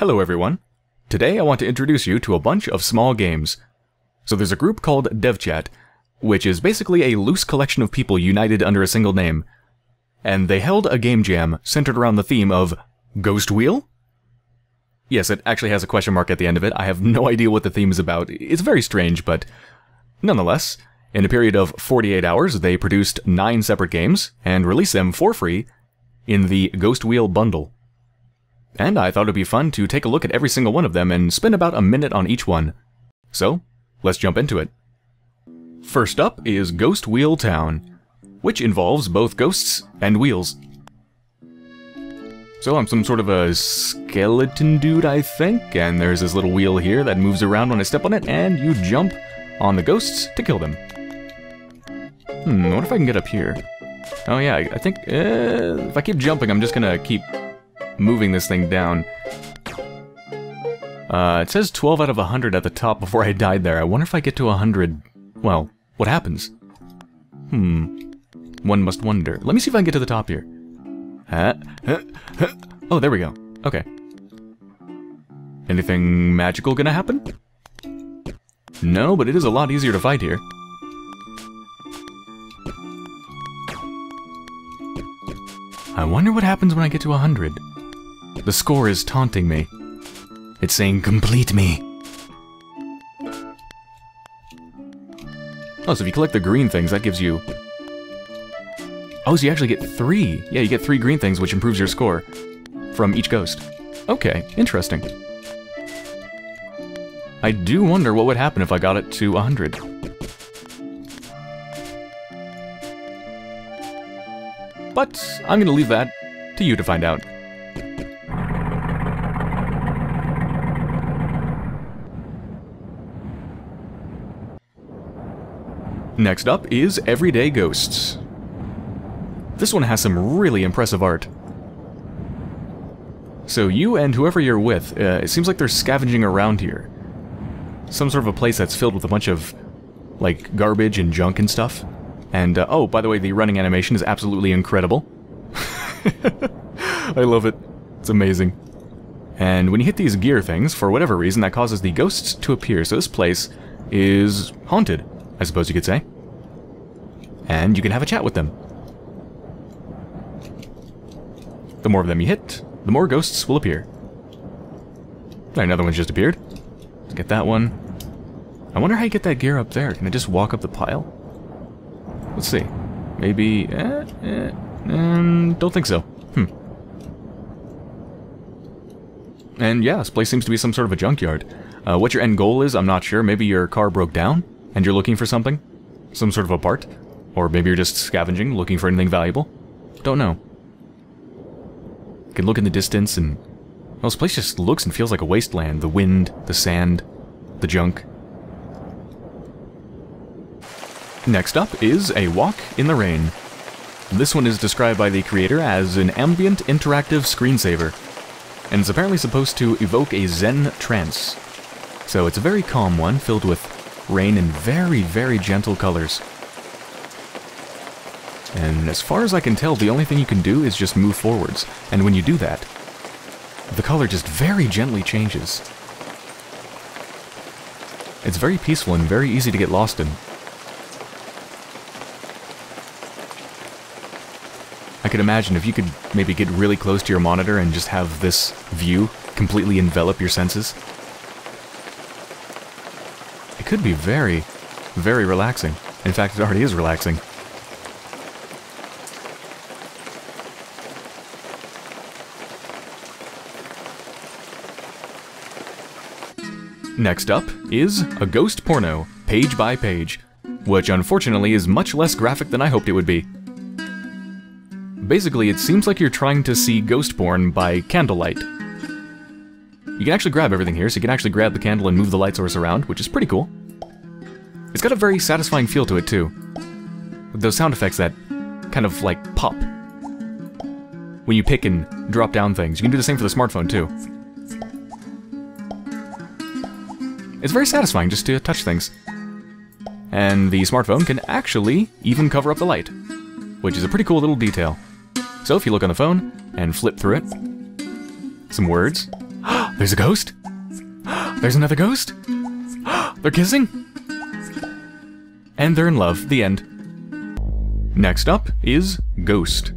Hello everyone! Today I want to introduce you to a bunch of small games. So there's a group called DevChat, which is basically a loose collection of people united under a single name. And they held a game jam centered around the theme of Ghost Wheel? Yes, it actually has a question mark at the end of it. I have no idea what the theme is about. It's very strange, but nonetheless, in a period of 48 hours, they produced 9 separate games and released them for free in the Ghost Wheel bundle. And I thought it'd be fun to take a look at every single one of them and spend about a minute on each one. So, let's jump into it. First up is Ghost Wheel Town, which involves both ghosts and wheels. So I'm some sort of a skeleton dude, I think, and there's this little wheel here that moves around when I step on it, and you jump on the ghosts to kill them. I wonder if I can get up here. Oh yeah, I think if I keep jumping, I'm just gonna keep moving this thing down. It says 12 out of 100 at the top before I died there. I wonder if I get to 100, well, what happens? One must wonder. Let me see if I can get to the top here. Oh, there we go. Okay. Anything magical gonna happen? No, but it is a lot easier to fight here. I wonder what happens when I get to 100. The score is taunting me. It's saying, complete me. Oh, so if you collect the green things, that gives you... Oh, so you actually get 3. Yeah, you get 3 green things, which improves your score from each ghost. Okay, interesting. I do wonder what would happen if I got it to 100. But I'm gonna leave that to you to find out. Next up is Everyday Ghosts. This one has some really impressive art. So you and whoever you're with, it seems like they're scavenging around here. Some sort of a place that's filled with a bunch of, like, garbage and junk and stuff. And, oh, by the way, the running animation is absolutely incredible. I love it. It's amazing. And when you hit these gear things, for whatever reason, that causes the ghosts to appear. So this place is haunted, I suppose you could say. And you can have a chat with them. The more of them you hit, the more ghosts will appear. Right, another one's just appeared. Let's get that one. I wonder how you get that gear up there. Can I just walk up the pile? Let's see. Maybe... don't think so. And yeah, this place seems to be some sort of a junkyard. What your end goal is, I'm not sure. Maybe your car broke down? And you're looking for something? Some sort of a part? Or maybe you're just scavenging, looking for anything valuable? Don't know. You can look in the distance and... Well, this place just looks and feels like a wasteland. The wind, the sand, the junk. Next up is A Walk in the Rain. This one is described by the creator as an ambient interactive screensaver. And it's apparently supposed to evoke a Zen trance. So it's a very calm one, filled with rain in very, very gentle colors. And as far as I can tell, the only thing you can do is just move forwards. And when you do that, the color just very gently changes. It's very peaceful and very easy to get lost in. I could imagine if you could maybe get really close to your monitor and just have this view completely envelop your senses. It could be very, very relaxing. In fact, it already is relaxing. Next up is a ghost porno page by page, which unfortunately is much less graphic than I hoped it would be. Basically, it seems like you're trying to see ghost porn by candlelight. You can actually grab everything here, so you can actually grab the candle and move the light source around, which is pretty cool. It's got a very satisfying feel to it, too. With those sound effects that kind of, like, pop. When you pick and drop down things. You can do the same for the smartphone, too. It's very satisfying just to touch things. And the smartphone can actually even cover up the light, which is a pretty cool little detail. So if you look on the phone and flip through it, some words. There's a ghost. There's another ghost. They're kissing. And they're in love. The end. Next up is Ghost.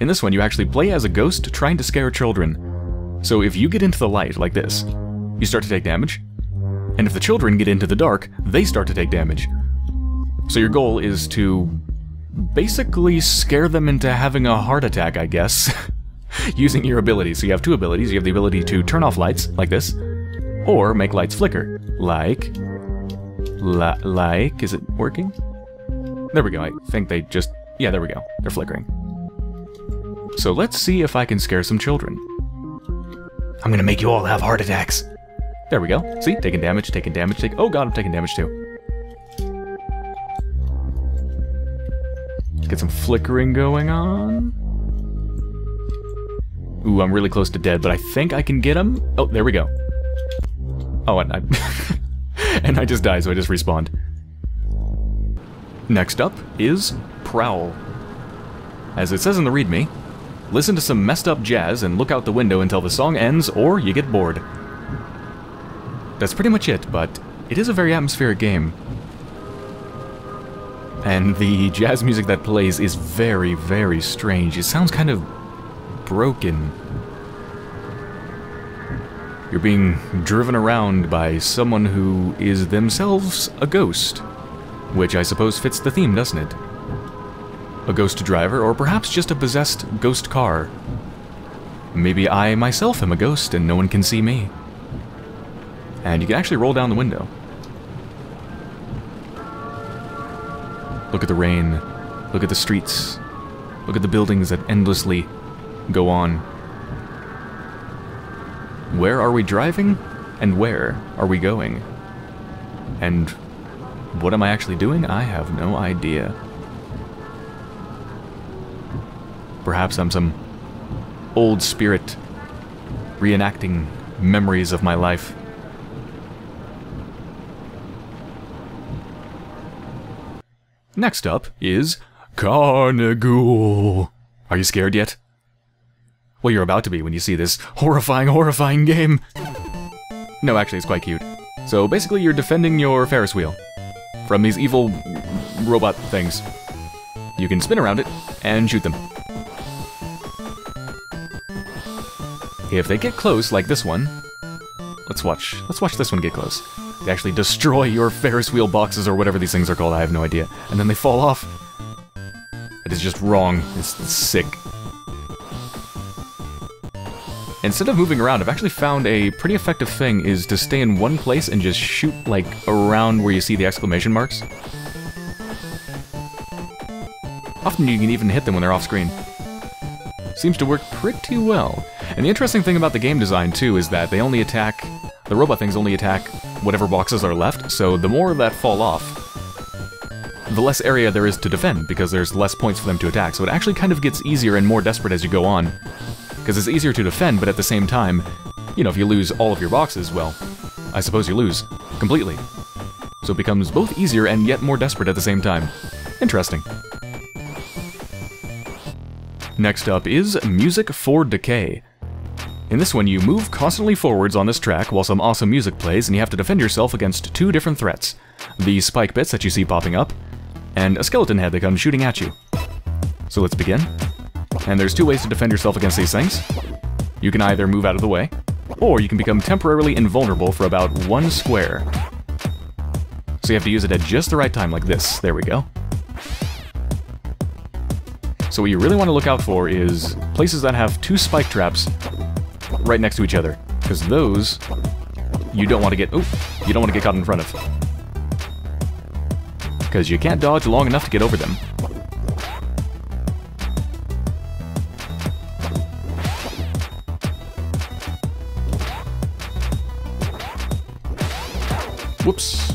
In this one, you actually play as a ghost trying to scare children. So if you get into the light like this, you start to take damage. And if the children get into the dark, they start to take damage. So your goal is to basically scare them into having a heart attack, I guess, using your abilities. So you have two abilities. You have the ability to turn off lights, like this, or make lights flicker, like, is it working? There we go, I think they just, yeah, there we go, they're flickering. So let's see if I can scare some children. I'm gonna make you all have heart attacks. There we go, see, taking damage, oh god, I'm taking damage too. Get some flickering going on. Ooh, I'm really close to dead, but I think I can get him. Oh, there we go. Oh, and I and I just died, so I just respawned. Next up is Prowl. As it says in the readme, listen to some messed up jazz and look out the window until the song ends or you get bored. That's pretty much it, but it is a very atmospheric game. And the jazz music that plays is very, very strange. It sounds kind of broken. You're being driven around by someone who is themselves a ghost, which I suppose fits the theme, doesn't it? A ghost driver, or perhaps just a possessed ghost car. Maybe I myself am a ghost and no one can see me. And you can actually roll down the window. Look at the rain, look at the streets, look at the buildings that endlessly go on. Where are we driving, and where are we going? And what am I actually doing? I have no idea. Perhaps I'm some old spirit reenacting memories of my life. Next up is CARNAGOOL. Are you scared yet? Well, you're about to be when you see this horrifying, horrifying game. No, actually, it's quite cute. So basically, you're defending your Ferris wheel from these evil robot things. You can spin around it and shoot them. If they get close, like this one, let's watch this one get close. They actually destroy your Ferris wheel boxes or whatever these things are called, I have no idea. And then they fall off. It is just wrong. It's sick. Instead of moving around, I've actually found a pretty effective thing is to stay in one place and just shoot, like, around where you see the exclamation marks. Often you can even hit them when they're off screen. Seems to work pretty well. And the interesting thing about the game design, too, is that they only attack... the robot things only attack... whatever boxes are left, so the more that fall off, the less area there is to defend, because there's less points for them to attack, so it actually kind of gets easier and more desperate as you go on, because it's easier to defend, but at the same time, you know, if you lose all of your boxes, well, I suppose you lose completely. So it becomes both easier and yet more desperate at the same time. Interesting. Next up is Music for Decay. In this one, you move constantly forwards on this track while some awesome music plays, and you have to defend yourself against two different threats. The spike bits that you see popping up, and a skeleton head that comes shooting at you. So let's begin. And there's two ways to defend yourself against these things. You can either move out of the way, or you can become temporarily invulnerable for about one square. So you have to use it at just the right time, like this. There we go. So what you really want to look out for is places that have two spike traps right next to each other, because those you don't want to get. Oop! You don't want to get caught in front of, because you can't dodge long enough to get over them. Whoops!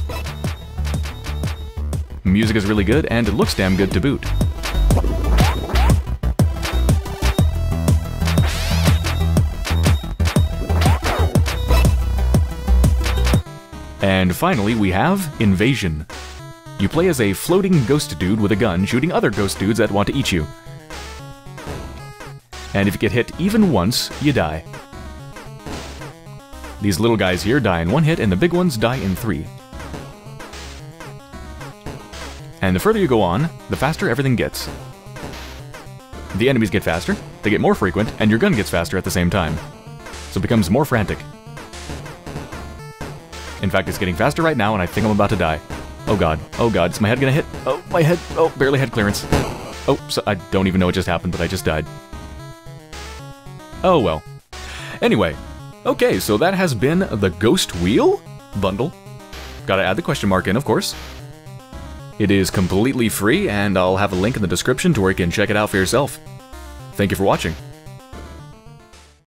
Music is really good, and it looks damn good to boot. And finally, we have Invasion. You play as a floating ghost dude with a gun shooting other ghost dudes that want to eat you. And if you get hit even once, you die. These little guys here die in one hit, and the big ones die in three. And the further you go on, the faster everything gets. The enemies get faster, they get more frequent, and your gun gets faster at the same time. So it becomes more frantic. In fact, it's getting faster right now, and I think I'm about to die. Oh god, is my head gonna hit? Oh, my head, oh, barely had clearance. Oh, so I don't even know what just happened, but I just died. Oh well. Anyway, okay, so that has been the Ghost Wheel bundle. Gotta add the question mark in, of course. It is completely free, and I'll have a link in the description to where you can check it out for yourself. Thank you for watching.